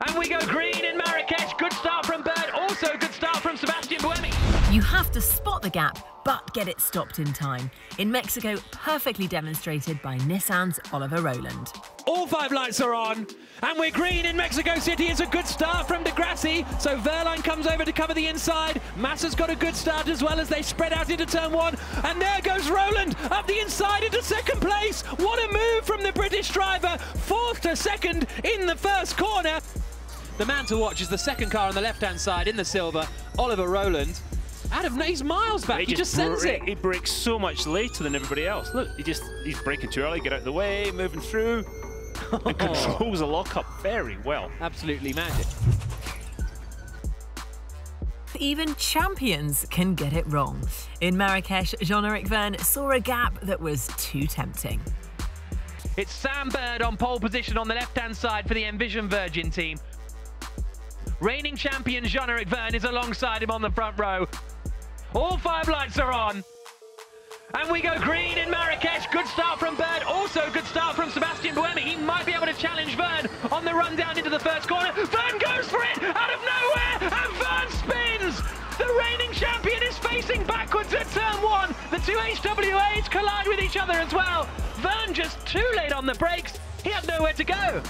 And we go green in Marrakesh. Good start from Bird. Also good start from Sebastian Buemi. You have to spot the gap, but get it stopped in time. In Mexico, perfectly demonstrated by Nissan's Oliver Rowland. All five lights are on, and we're green in Mexico City. It's a good start from di Grassi, so Verlijn comes over to cover the inside. Massa's got a good start as well as they spread out into turn one, and there goes Rowland up the inside into second place. What a move from the British driver, fourth to second in the first corner. The man to watch is the second car on the left-hand side in the silver, Oliver Rowland. Out of Nays miles back, he just sends it. He brakes so much later than everybody else. Look, he's braking too early, get out of the way, moving through. And controls the lock-up very well. Absolutely magic. Even champions can get it wrong. In Marrakesh, Jean-Eric Vergne saw a gap that was too tempting. It's Sam Bird on pole position on the left-hand side for the Envision Virgin team. Reigning champion Jean-Eric Vergne is alongside him on the front row. All five lights are on. And we go green in Marrakesh. Good start from Bird. Also good start from Sebastian Buemi. He might be able to challenge Vergne on the run down into the first corner. Vergne goes for it out of nowhere, and Vergne spins. The reigning champion is facing backwards at turn one. The two HWAs collide with each other as well. Vergne just too late on the brakes. He had nowhere to go.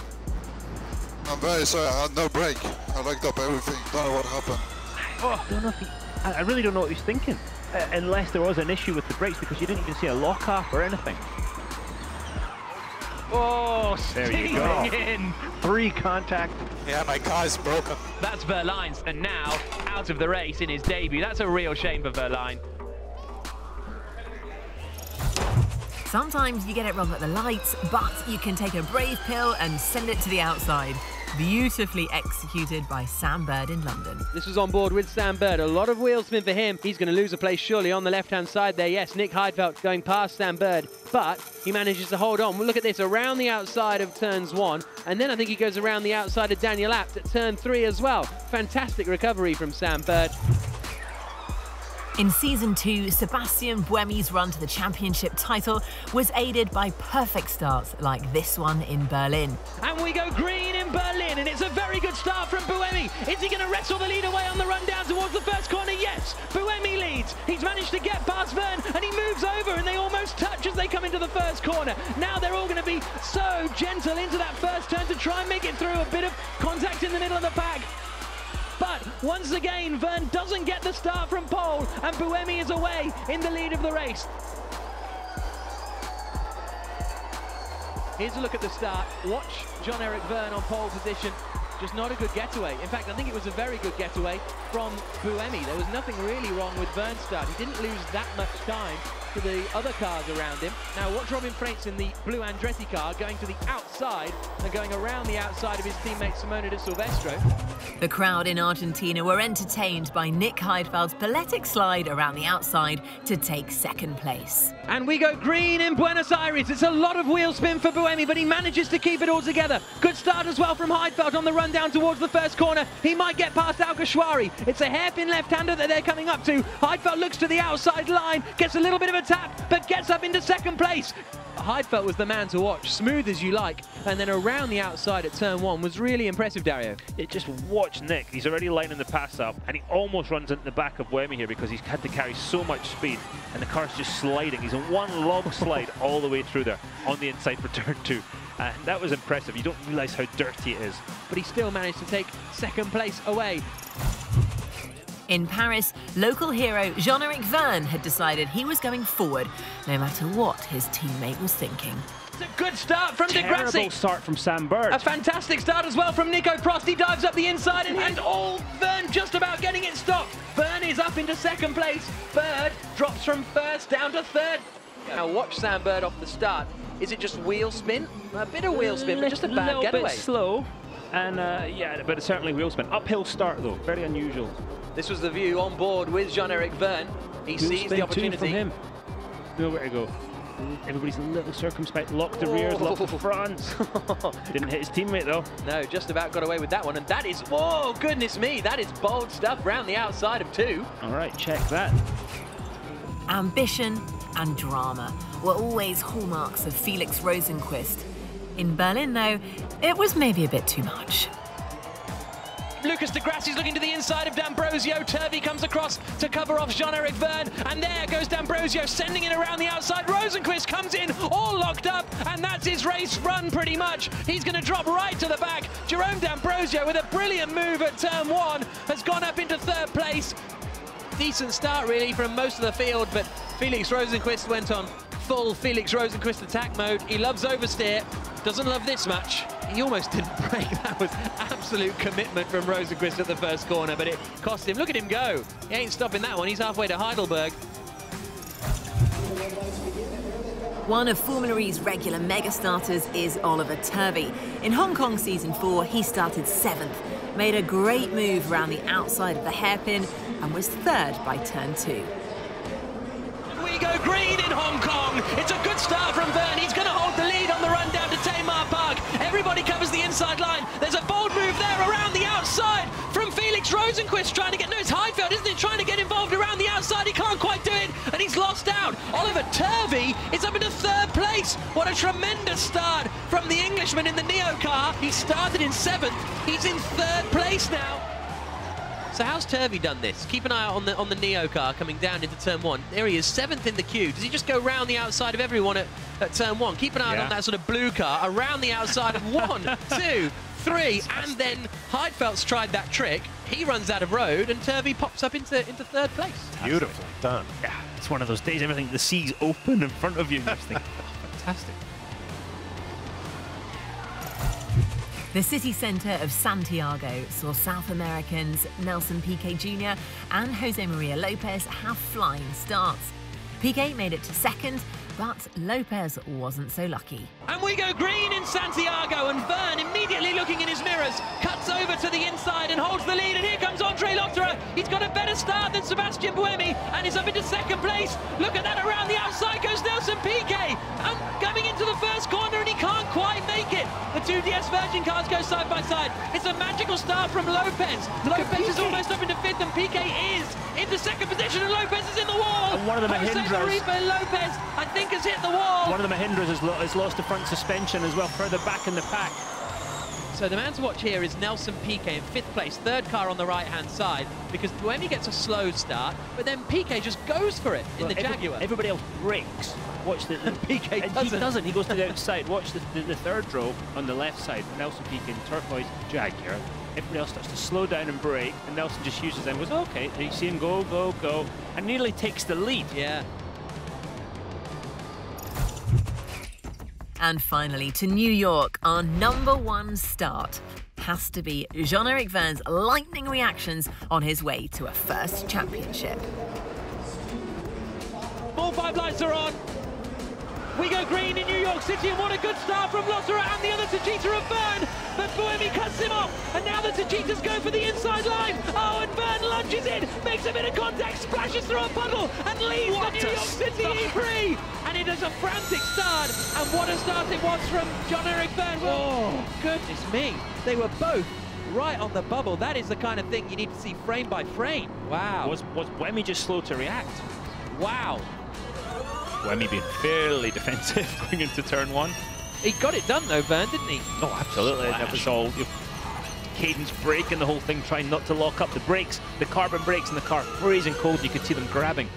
I'm very sorry, I had no brake. I looked up everything. Don't know what happened. Oh, I really don't know what he was thinking. Unless there was an issue with the brakes, because you didn't even see a lock-up or anything. Oh, there you go. In. Three contact. Yeah, my car's broken. That's Verlijn's, and now out of the race in his debut. That's a real shame for Verlijn. Sometimes you get it wrong at the lights, but you can take a brave pill and send it to the outside. Beautifully executed by Sam Bird in London. This was on board with Sam Bird. A lot of wheel spin for him. He's going to lose a place surely on the left-hand side there. Yes, Nick Heidfeld going past Sam Bird, but he manages to hold on. Well, look at this, around the outside of turns one, and then I think he goes around the outside of Daniel Abt at turn three as well. Fantastic recovery from Sam Bird. In season two, Sebastian Buemi's run to the championship title was aided by perfect starts like this one in Berlin. And we go green in Berlin, and it's a very good start from Buemi. Is he going to wrestle the lead away on the run down towards the first corner? Yes, Buemi leads. He's managed to get past Vergne, and he moves over, and they almost touch as they come into the first corner. Now they're all going to be so gentle into that first turn to try and make it through. A bit of contact in the middle of the pack. But once again, Vergne doesn't get the start from pole, and Buemi is away in the lead of the race. Here's a look at the start. Watch Jean-Eric Vergne on pole position. Just not a good getaway. In fact, I think it was a very good getaway from Buemi. There was nothing really wrong with Verne's start. He didn't lose that much time to the other cars around him. Now watch Robin Frentzen, the blue Andretti car, going to the outside and going around the outside of his teammate Simone de Silvestro. The crowd in Argentina were entertained by Nick Heidfeld's poetic slide around the outside to take second place. And we go green in Buenos Aires. It's a lot of wheel spin for Buemi, but he manages to keep it all together. Good start as well from Heidfeld on the run down towards the first corner. He might get past Al-Gushwari. It's a hairpin left-hander that they're coming up to. Heidfeld looks to the outside line, gets a little bit of a tap, but gets up into second place. Heidfeld was the man to watch, smooth as you like, and then around the outside at turn one was really impressive, Dario. It just watch Nick, he's already lining the pass up, and he almost runs into the back of Buemi here because he's had to carry so much speed, and the car's just sliding. He's in one long slide all the way through there on the inside for turn two, and that was impressive. You don't realise how dirty it is. But he still managed to take second place away. In Paris, local hero Jean-Eric Vergne had decided he was going forward, no matter what his teammate was thinking. It's a good start from di Grassi. Terrible start from Sam Bird. A fantastic start as well from Nico Prost. He dives up the inside, and all Vergne just about getting it stopped. Vergne is up into second place. Bird drops from first down to third. Now watch Sam Bird off the start. Is it just wheel spin? A bit of wheel spin, but just a bad getaway. A little bit slow, and yeah, but it's certainly wheel spin. Uphill start though, very unusual. This was the view on board with Jean-Eric Vergne. He sees the opportunity. From him. Nowhere to go. Everybody's a little circumspect. Locked the rears, locked the fronts. Didn't hit his teammate though. No, just about got away with that one. And that is, oh goodness me, that is bold stuff round the outside of two. All right, check that. Ambition and drama were always hallmarks of Felix Rosenqvist. In Berlin though, it was maybe a bit too much. Lucas di Grassi's looking to the inside of D'Ambrosio. Turvey comes across to cover off Jean-Eric Vergne, and there goes D'Ambrosio sending it around the outside. Rosenqvist comes in, all locked up, and that's his race run pretty much. He's going to drop right to the back. Jerome D'Ambrosio, with a brilliant move at turn one, has gone up into third place. Decent start really from most of the field, but Felix Rosenqvist went on full Felix Rosenqvist attack mode. He loves oversteer, doesn't love this much. He almost didn't break. That was absolute commitment from Rosenqvist at the first corner, but it cost him. Look at him go. He ain't stopping that one. He's halfway to Heidelberg. One of Formula E's regular mega starters is Oliver Turvey. In Hong Kong season 4, he started 7th, made a great move around the outside of the hairpin, and was 3rd by turn 2. We go green in Hong Kong. It's a good start from Vergne. He's going to hold the lead on the run down to Tamar Park. Everybody covers the inside line. There's a bold move there around the outside from Felix Rosenqvist, trying to get... No, it's Heidfeld, isn't it? Trying to get involved around the outside. He can't quite do it, and he's lost out. Oliver Turvey is up into 3rd place. What a tremendous start from the Englishman in the NIO car. He started in 7th. He's in 3rd place now. So how's Turvey done this? Keep an eye out on the NIO car coming down into turn 1. There he is, 7th in the queue. Does he just go round the outside of everyone at turn 1? Keep an eye on that sort of blue car around the outside of 1, 2, 3, and then Heidfeld's tried that trick. He runs out of road, and Turvey pops up into 3rd place. Beautifully done. Yeah, it's one of those days. Everything, the sea's open in front of you. You just think, oh, fantastic. The city centre of Santiago saw South Americans Nelson Piquet Jr. and José María López have flying starts. Piquet made it to 2nd, but López wasn't so lucky. And we go green in Santiago, and Vergne, immediately looking in his mirrors, cuts over to the inside and holds the lead, and here comes André Lotterer. He's got a better start than Sebastian Buemi, and is up into 2nd place. Look at that, around the outside goes Nelson Piquet, and coming into the first corner, and he can't quite make it. The two DS Virgin cars go side by side. It's a magical start from Lopez. Lopez is almost up into 5th, and Piquet is into 2nd position, and Lopez is in the wall. And one of the Mahindras, Lopez, I think, has hit the wall. One of the Mahindras has lost the front suspension as well, further back in the pack. So the man to watch here is Nelson Piquet in 5th place, 3rd car on the right-hand side, because Buemi gets a slow start, but then Piquet just goes for it in the Jaguar. Everybody else breaks. Watch the... Piquet doesn't. He doesn't. He goes to the outside. Watch the 3rd row on the left side. Nelson Piquet in turquoise Jaguar. Everybody else starts to slow down and brake, and Nelson just uses them and goes, OK. And you see him go, go, go, and nearly takes the lead. Yeah. And finally, to New York, our number 1 start has to be Jean-Eric Vergne's lightning reactions on his way to a first championship. All 5 lights are on. We go green in New York City, and what a good start from Lotterer and the other Techeetah of Vergne. But Buemi cuts him off, and now the Techeetahs go for the inside line. Oh, and Vergne lunges in, makes a bit of contact, splashes through a puddle, and leaves the New York City E3. And it is a frantic start, and what a start it was from Jean-Eric Vergne. Oh, goodness me. They were both right on the bubble. That is the kind of thing you need to see frame by frame. Wow. Was Buemi just slow to react? Wow. Buemi being fairly defensive going into turn 1. He got it done though, Vergne, didn't he? Oh, absolutely. That was all cadence break and the whole thing, trying not to lock up the brakes, the carbon brakes, and the car freezing cold. You could see them grabbing.